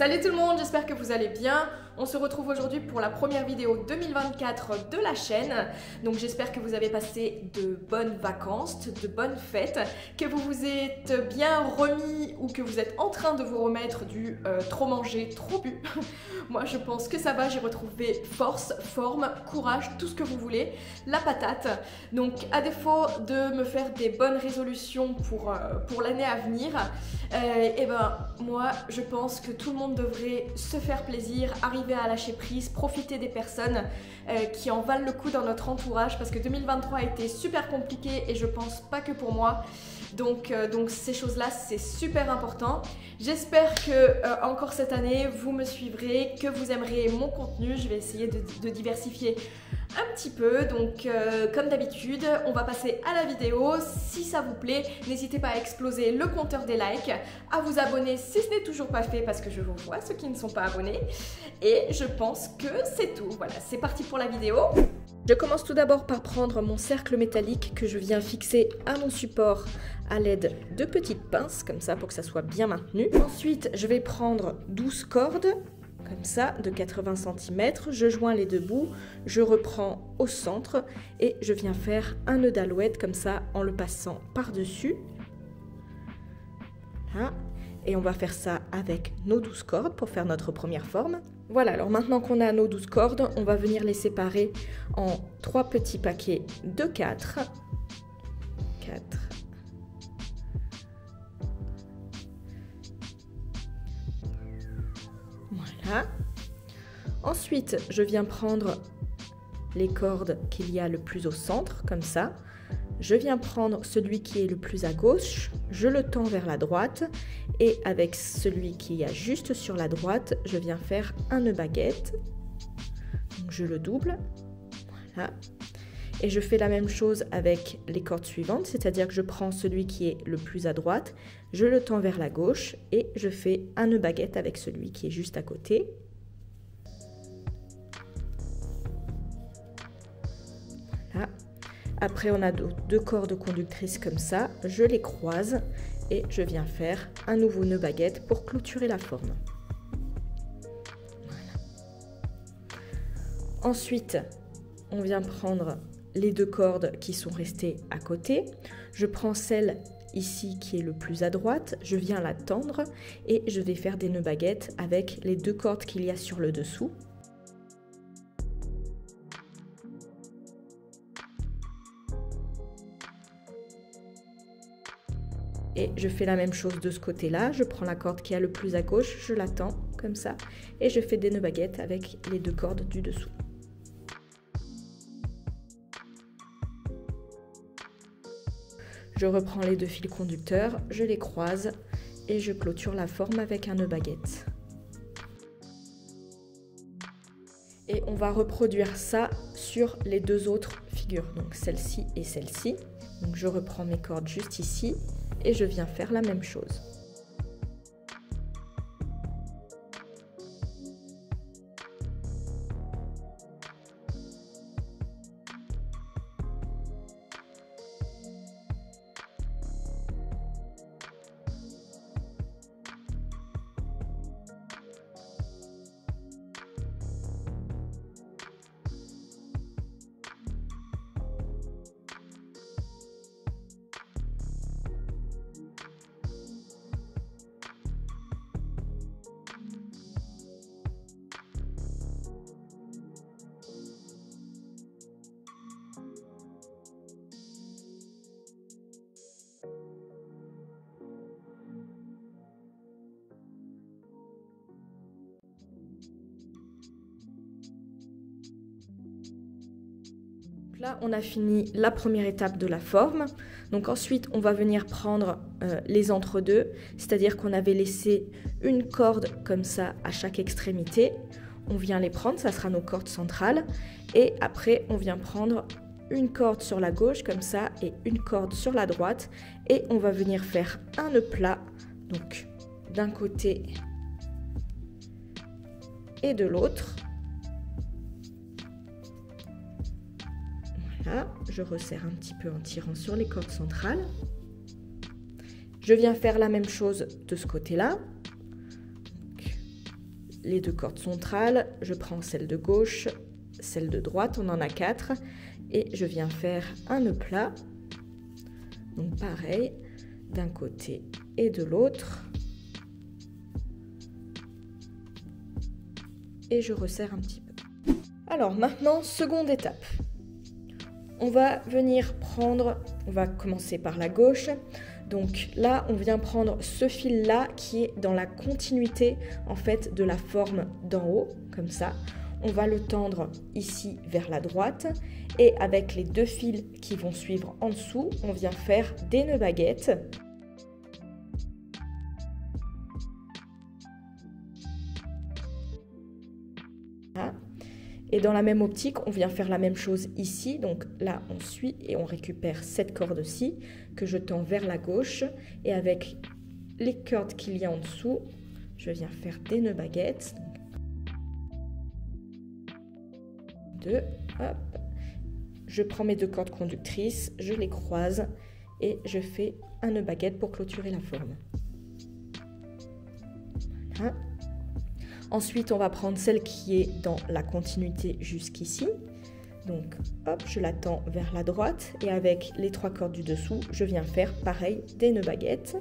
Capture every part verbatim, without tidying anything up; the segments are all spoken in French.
Salut tout le monde, j'espère que vous allez bien. On se retrouve aujourd'hui pour la première vidéo deux mille vingt-quatre de la chaîne. Donc j'espère que vous avez passé de bonnes vacances, de bonnes fêtes, que vous vous êtes bien remis ou que vous êtes en train de vous remettre du euh, trop manger, trop bu. Moi je pense que ça va, j'ai retrouvé force, forme, courage, tout ce que vous voulez, la patate. Donc à défaut de me faire des bonnes résolutions pour, euh, pour l'année à venir, euh, et ben moi je pense que tout le monde devrait se faire plaisir, arriver à lâcher prise, profiter des personnes euh, qui en valent le coup dans notre entourage, parce que deux mille vingt-trois a été super compliqué et je pense pas que pour moi. Donc, euh, donc ces choses-là, c'est super important. J'espère que euh, encore cette année, vous me suivrez, que vous aimerez mon contenu. Je vais essayer de, de diversifier un petit peu. Donc euh, comme d'habitude, on va passer à la vidéo. Si ça vous plaît, n'hésitez pas à exploser le compteur des likes, à vous abonner si ce n'est toujours pas fait, parce que je vous vois ceux qui ne sont pas abonnés. Et je pense que c'est tout. Voilà, c'est parti pour la vidéo. Je commence tout d'abord par prendre mon cercle métallique que je viens fixer à mon support à l'aide de petites pinces, comme ça, pour que ça soit bien maintenu. Ensuite, je vais prendre douze cordes, comme ça, de quatre-vingts centimètres. Je joins les deux bouts, je reprends au centre et je viens faire un nœud d'alouette, comme ça, en le passant par-dessus. Voilà. Et on va faire ça avec nos douze cordes pour faire notre première forme. Voilà, alors maintenant qu'on a nos douze cordes, on va venir les séparer en trois petits paquets de quatre. quatre. Voilà. Ensuite, je viens prendre les cordes qu'il y a le plus au centre, comme ça. Je viens prendre celui qui est le plus à gauche, je le tends vers la droite et avec celui qui est juste sur la droite, je viens faire un nœud baguette. Donc je le double, voilà. Et je fais la même chose avec les cordes suivantes, c'est-à-dire que je prends celui qui est le plus à droite, je le tends vers la gauche et je fais un nœud baguette avec celui qui est juste à côté. Voilà. Après, on a deux cordes conductrices comme ça, je les croise et je viens faire un nouveau nœud baguette pour clôturer la forme. Voilà. Ensuite, on vient prendre les deux cordes qui sont restées à côté. Je prends celle ici qui est le plus à droite, je viens la tendre et je vais faire des nœuds baguettes avec les deux cordes qu'il y a sur le dessous. Et je fais la même chose de ce côté-là, je prends la corde qui a le plus à gauche, je la tends comme ça et je fais des nœuds baguettes avec les deux cordes du dessous. Je reprends les deux fils conducteurs, je les croise et je clôture la forme avec un nœud baguette. Et on va reproduire ça sur les deux autres figures, donc celle-ci et celle-ci. Donc je reprends mes cordes juste ici. Et je viens faire la même chose. Là, on a fini la première étape de la forme. Donc ensuite, on va venir prendre euh, les entre-deux, c'est-à-dire qu'on avait laissé une corde comme ça à chaque extrémité. On vient les prendre, ça sera nos cordes centrales. Et après, on vient prendre une corde sur la gauche comme ça et une corde sur la droite. Et on va venir faire un nœud plat, donc d'un côté et de l'autre. Là, je resserre un petit peu en tirant sur les cordes centrales. Je viens faire la même chose de ce côté-là. les deux cordes centrales, je prends celle de gauche, celle de droite, on en a quatre, et je viens faire un nœud plat, donc pareil, d'un côté et de l'autre, et je resserre un petit peu. Alors maintenant, seconde étape, on va venir prendre, on va commencer par la gauche. Donc là, on vient prendre ce fil-là qui est dans la continuité en fait de la forme d'en haut, comme ça. On va le tendre ici vers la droite et avec les deux fils qui vont suivre en dessous, on vient faire des nœuds baguettes. Voilà. Et dans la même optique, on vient faire la même chose ici. Donc là, on suit et on récupère cette corde-ci que je tends vers la gauche. Et avec les cordes qu'il y a en dessous, je viens faire des nœuds baguettes. Deux, hop. Je prends mes deux cordes conductrices, je les croise et je fais un nœud baguette pour clôturer la forme. Voilà. Ensuite, on va prendre celle qui est dans la continuité jusqu'ici. Donc, hop, je la tends vers la droite. Et avec les trois cordes du dessous, je viens faire pareil des nœuds baguettes.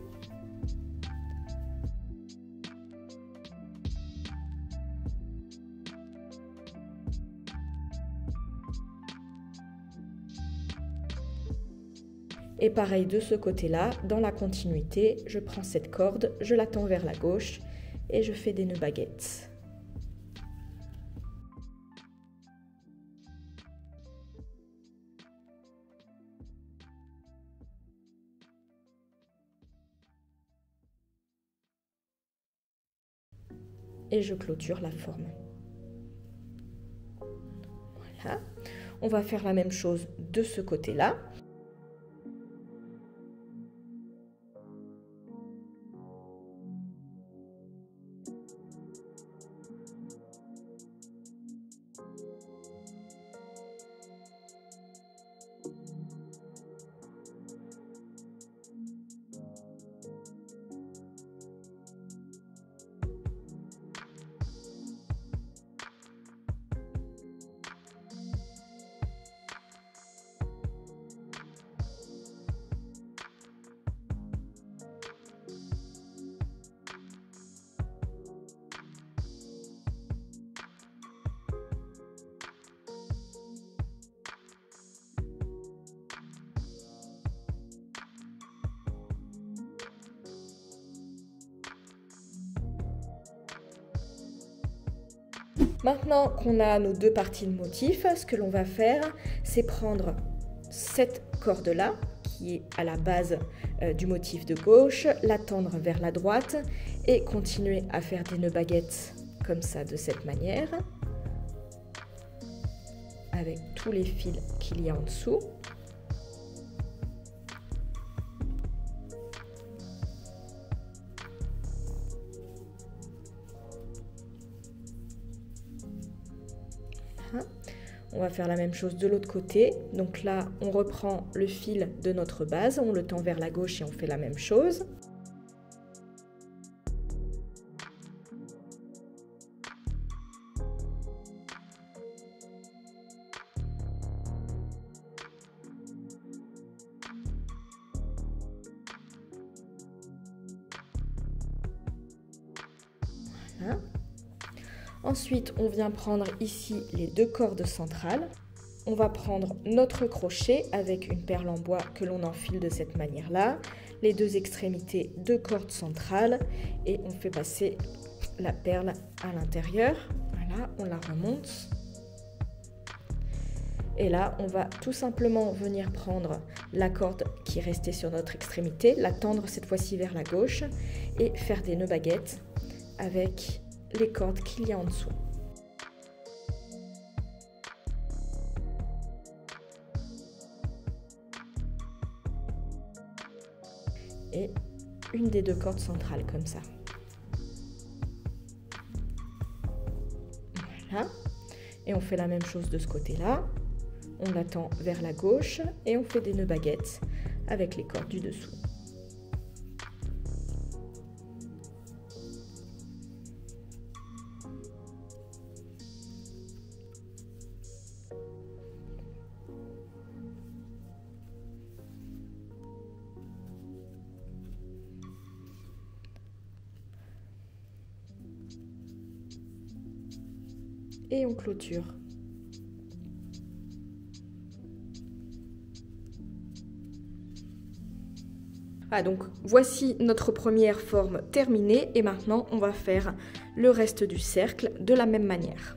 Et pareil de ce côté-là, dans la continuité, je prends cette corde, je la tends vers la gauche. Et je fais des nœuds baguettes. Et je clôture la forme. Voilà. On va faire la même chose de ce côté-là. Maintenant qu'on a nos deux parties de motif, ce que l'on va faire, c'est prendre cette corde-là, qui est à la base euh, du motif de gauche, la tendre vers la droite et continuer à faire des nœuds baguettes comme ça, de cette manière, avec tous les fils qu'il y a en dessous. On va faire la même chose de l'autre côté. Donc là, on reprend le fil de notre base, on le tend vers la gauche et on fait la même chose. Voilà. Ensuite, on vient prendre ici les deux cordes centrales. On va prendre notre crochet avec une perle en bois que l'on enfile de cette manière-là. Les deux extrémités de cordes centrales et on fait passer la perle à l'intérieur. Voilà, on la remonte. Et là, on va tout simplement venir prendre la corde qui est restée sur notre extrémité, la tendre cette fois-ci vers la gauche et faire des nœuds baguettes avec les cordes qu'il y a en dessous. Et une des deux cordes centrales comme ça. Voilà. Et on fait la même chose de ce côté-là. On la tend vers la gauche et on fait des nœuds baguettes avec les cordes du dessous. et on clôture. Voilà, donc voici notre première forme terminée et maintenant on va faire le reste du cercle de la même manière.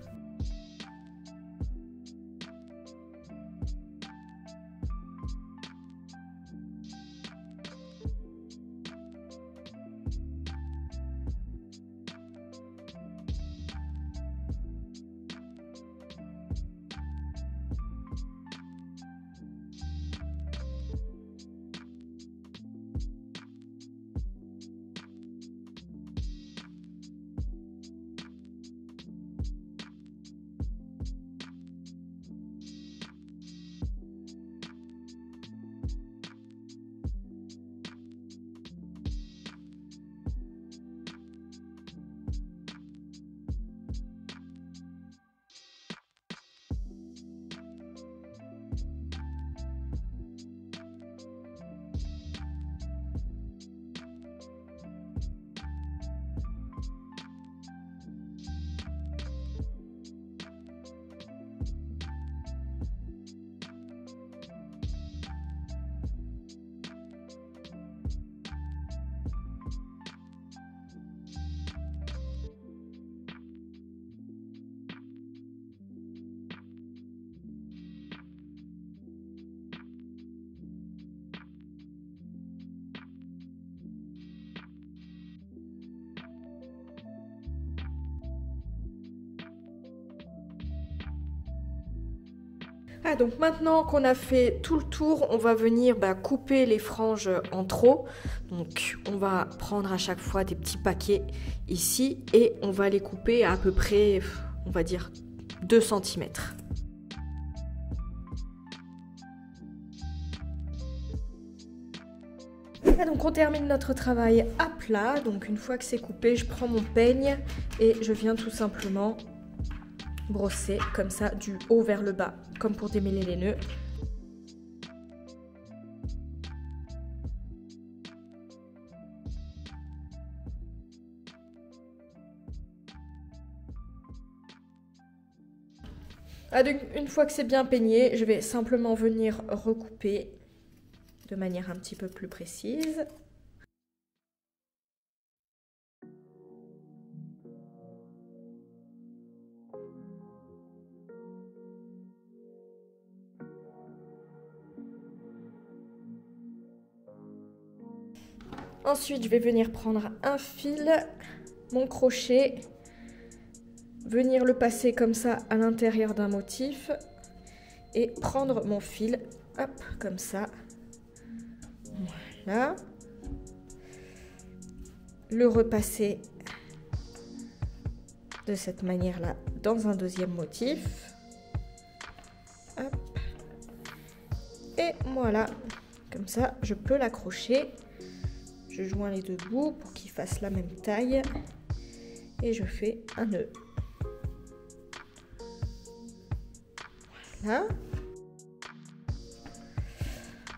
Ah, donc maintenant qu'on a fait tout le tour, on va venir bah, couper les franges en trop. Donc on va prendre à chaque fois des petits paquets ici et on va les couper à à peu près, on va dire deux centimètres. Ah, donc on termine notre travail à plat. Donc une fois que c'est coupé, je prends mon peigne et je viens tout simplement brosser comme ça du haut vers le bas, comme pour démêler les nœuds. Ah, donc, une fois que c'est bien peigné, je vais simplement venir recouper de manière un petit peu plus précise. Ensuite, je vais venir prendre un fil, mon crochet, venir le passer comme ça à l'intérieur d'un motif et prendre mon fil, hop, comme ça. Voilà. Le repasser de cette manière-là dans un deuxième motif. Hop. Et voilà, comme ça, je peux l'accrocher. Je joins les deux bouts pour qu'ils fassent la même taille et je fais un nœud. Voilà.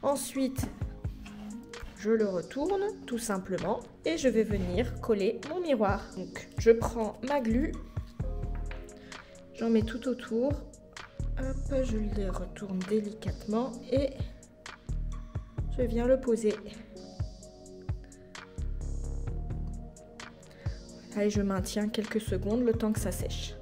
Ensuite, je le retourne tout simplement et je vais venir coller mon miroir. Donc, je prends ma glu, j'en mets tout autour, hop, je le retourne délicatement et je viens le poser. Et je maintiens quelques secondes le temps que ça sèche.